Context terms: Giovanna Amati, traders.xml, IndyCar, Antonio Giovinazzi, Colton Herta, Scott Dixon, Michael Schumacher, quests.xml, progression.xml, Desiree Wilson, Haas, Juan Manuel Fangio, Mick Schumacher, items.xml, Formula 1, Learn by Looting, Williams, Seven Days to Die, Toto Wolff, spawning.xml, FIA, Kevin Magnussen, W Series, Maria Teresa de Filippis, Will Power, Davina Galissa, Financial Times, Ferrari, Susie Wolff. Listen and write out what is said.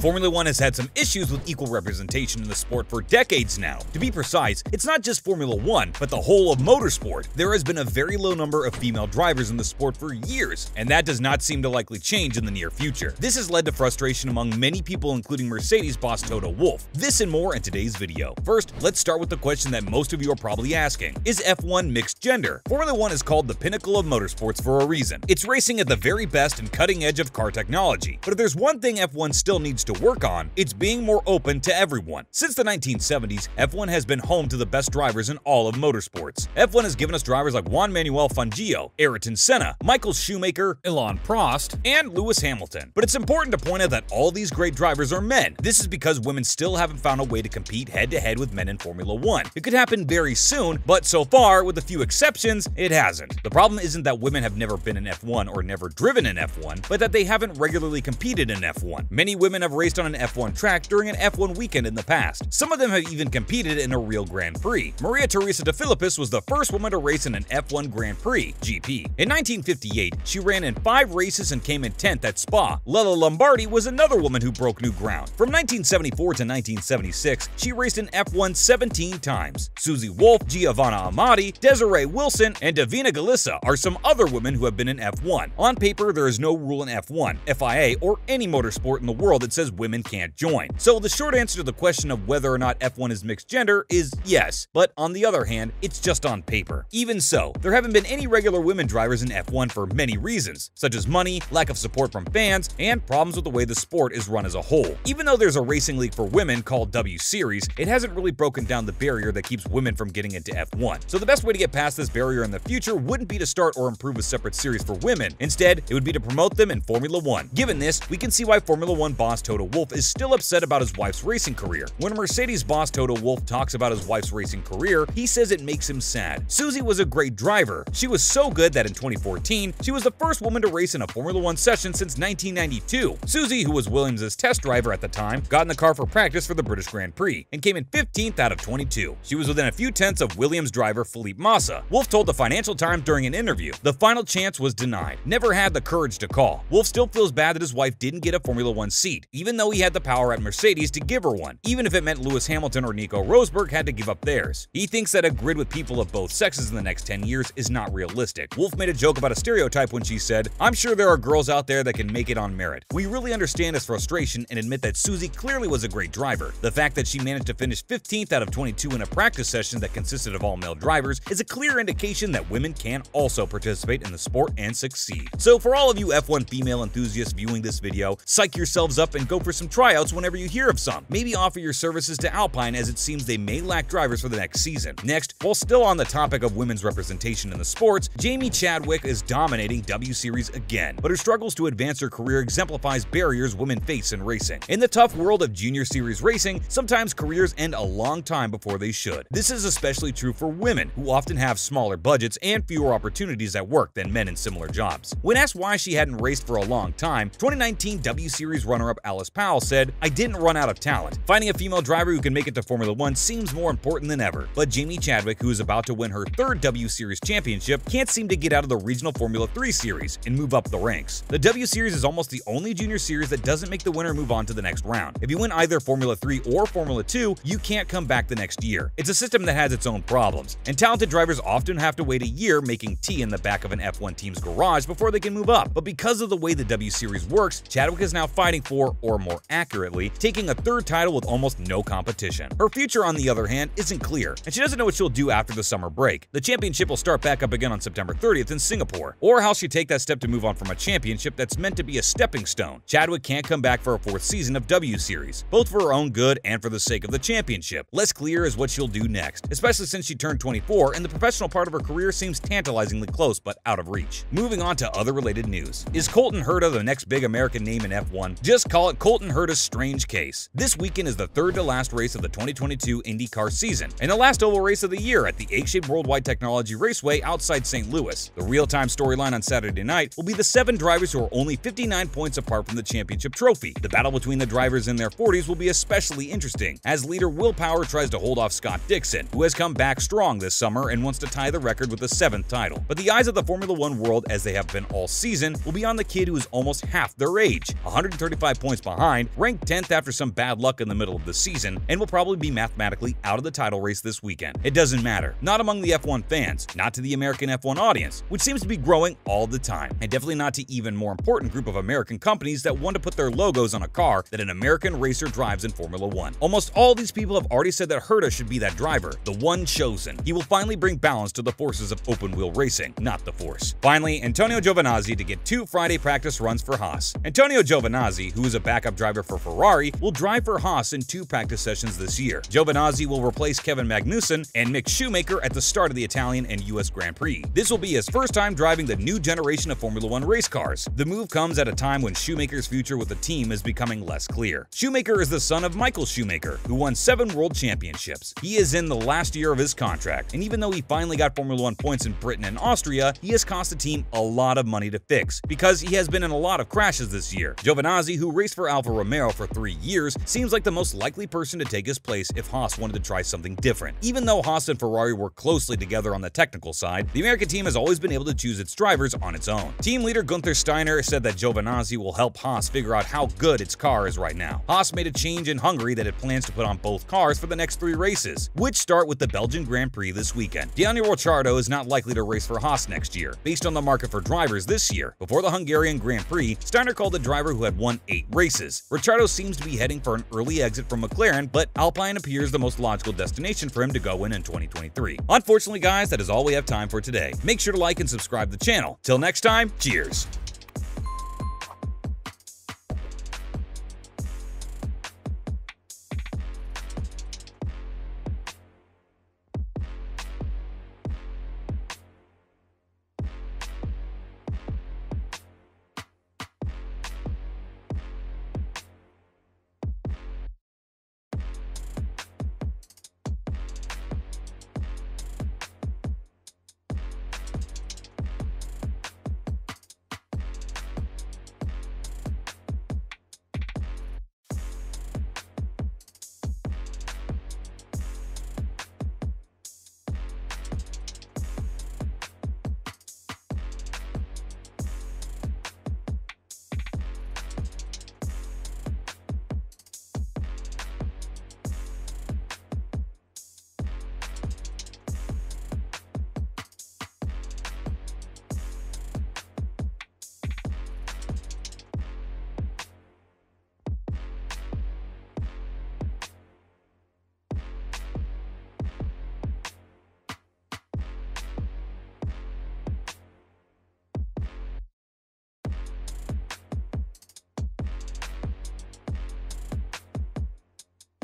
Formula 1 has had some issues with equal representation in the sport for decades now. To be precise, it's not just Formula 1, but the whole of motorsport. There has been a very low number of female drivers in the sport for years, and that does not seem to likely change in the near future. This has led to frustration among many people, including Mercedes boss Toto Wolff. This and more in today's video. First, let's start with the question that most of you are probably asking. Is F1 mixed gender? Formula 1 is called the pinnacle of motorsports for a reason. It's racing at the very best and cutting edge of car technology. But if there's one thing F1 still needs to work on, it's being more open to everyone. Since the 1970s, F1 has been home to the best drivers in all of motorsports. F1 has given us drivers like Juan Manuel Fangio, Ayrton Senna, Michael Schumacher, Alain Prost, and Lewis Hamilton. But it's important to point out that all these great drivers are men. This is because women still haven't found a way to compete head-to-head with men in Formula 1. It could happen very soon, but so far, with a few exceptions, it hasn't. The problem isn't that women have never been in F1 or never driven in F1, but that they haven't regularly competed in F1. Many women have raced on an F1 track during an F1 weekend in the past. Some of them have even competed in a real Grand Prix. Maria Teresa de Filippis was the first woman to race in an F1 Grand Prix, GP. In 1958, she ran in 5 races and came in 10th at Spa. Lella Lombardi was another woman who broke new ground. From 1974 to 1976, she raced in F1 17 times. Susie Wolff, Giovanna Amati, Desiree Wilson, and Davina Galissa are some other women who have been in F1. On paper, there is no rule in F1, FIA, or any motorsport in the world that says women can't join. So the short answer to the question of whether or not F1 is mixed gender is yes, but on the other hand, it's just on paper. Even so, there haven't been any regular women drivers in F1 for many reasons, such as money, lack of support from fans, and problems with the way the sport is run as a whole. Even though there's a racing league for women called W Series, it hasn't really broken down the barrier that keeps women from getting into F1. So the best way to get past this barrier in the future wouldn't be to start or improve a separate series for women. Instead, it would be to promote them in Formula 1. Given this, we can see why Formula 1 boss Toto Wolff is still upset about his wife's racing career. When Mercedes boss Toto Wolff talks about his wife's racing career, he says it makes him sad. Susie was a great driver. She was so good that in 2014, she was the first woman to race in a Formula 1 session since 1992. Susie, who was Williams' test driver at the time, got in the car for practice for the British Grand Prix and came in 15th out of 22. She was within a few tenths of Williams driver Felipe Massa. Wolff told the Financial Times during an interview, "The final chance was denied. Never had the courage to call." Wolff still feels bad that his wife didn't get a Formula 1 seat, even though he had the power at Mercedes to give her one, even if it meant Lewis Hamilton or Nico Rosberg had to give up theirs. He thinks that a grid with people of both sexes in the next 10 years is not realistic. Wolff made a joke about a stereotype when she said, "I'm sure there are girls out there that can make it on merit." We really understand his frustration and admit that Susie clearly was a great driver. The fact that she managed to finish 15th out of 22 in a practice session that consisted of all male drivers is a clear indication that women can also participate in the sport and succeed. So for all of you F1 female enthusiasts viewing this video, psych yourselves up and go for some tryouts whenever you hear of some. Maybe offer your services to Alpine, as it seems they may lack drivers for the next season. Next, while still on the topic of women's representation in the sports, Jamie Chadwick is dominating W Series again, but her struggles to advance her career exemplifies barriers women face in racing. In the tough world of junior series racing, sometimes careers end a long time before they should. This is especially true for women, who often have smaller budgets and fewer opportunities at work than men in similar jobs. When asked why she hadn't raced for a long time, 2019 W Series runner-up Alice Powell said, "I didn't run out of talent. Finding a female driver who can make it to Formula 1 seems more important than ever." But Jamie Chadwick, who is about to win her 3rd W Series championship, can't seem to get out of the regional Formula 3 series and move up the ranks. The W Series is almost the only junior series that doesn't make the winner move on to the next round. If you win either Formula 3 or Formula 2, you can't come back the next year. It's a system that has its own problems, and talented drivers often have to wait a year making tea in the back of an F1 team's garage before they can move up. But because of the way the W Series works, Chadwick is now fighting for, or more accurately, taking a 3rd title with almost no competition. Her future, on the other hand, isn't clear, and she doesn't know what she'll do after the summer break. The championship will start back up again on September 30th in Singapore, or how she take that step to move on from a championship that's meant to be a stepping stone. Chadwick can't come back for a 4th season of W Series, both for her own good and for the sake of the championship. Less clear is what she'll do next, especially since she turned 24 and the professional part of her career seems tantalizingly close but out of reach. Moving on to other related news. Is Colton Herta the next big American name in F1? Just call it Colton Herta's strange case. This weekend is the 3rd to last race of the 2022 IndyCar season and the last oval race of the year at the egg-shaped Worldwide Technology Raceway outside St. Louis. The real-time storyline on Saturday night will be the 7 drivers who are only 59 points apart from the championship trophy. The battle between the drivers in their 40s will be especially interesting, as leader Will Power tries to hold off Scott Dixon, who has come back strong this summer and wants to tie the record with the 7th title. But the eyes of the Formula 1 world, as they have been all season, will be on the kid who is almost half their age, 135 points behind behind, ranked 10th after some bad luck in the middle of the season, and will probably be mathematically out of the title race this weekend. It doesn't matter. Not among the F1 fans, not to the American F1 audience, which seems to be growing all the time, and definitely not to even more important group of American companies that want to put their logos on a car that an American racer drives in Formula 1. Almost all these people have already said that Herta should be that driver, the one chosen. He will finally bring balance to the forces of open-wheel racing, not the force. Finally, Antonio Giovinazzi to get 2 Friday practice runs for Haas. Antonio Giovinazzi, who is a backup driver for Ferrari, will drive for Haas in 2 practice sessions this year. Giovinazzi will replace Kevin Magnussen and Mick Schumacher at the start of the Italian and US Grand Prix. This will be his first time driving the new generation of Formula 1 race cars. The move comes at a time when Schumacher's future with the team is becoming less clear. Schumacher is the son of Michael Schumacher, who won 7 world championships. He is in the last year of his contract, and even though he finally got Formula 1 points in Britain and Austria, he has cost the team a lot of money to fix, because he has been in a lot of crashes this year. Giovinazzi, who raced for Alfa Romeo for 3 years, seems like the most likely person to take his place if Haas wanted to try something different. Even though Haas and Ferrari work closely together on the technical side, the American team has always been able to choose its drivers on its own. Team leader Gunther Steiner said that Giovinazzi will help Haas figure out how good its car is right now. Haas made a change in Hungary that it plans to put on both cars for the next 3 races, which start with the Belgian Grand Prix this weekend. Daniel Ricciardo is not likely to race for Haas next year, based on the market for drivers this year. Before the Hungarian Grand Prix, Steiner called the driver who had won 8 races. Ricciardo seems to be heading for an early exit from McLaren, but Alpine appears the most logical destination for him to go in 2023. Unfortunately, guys, that is all we have time for today. Make sure to like and subscribe to the channel. Till next time, cheers!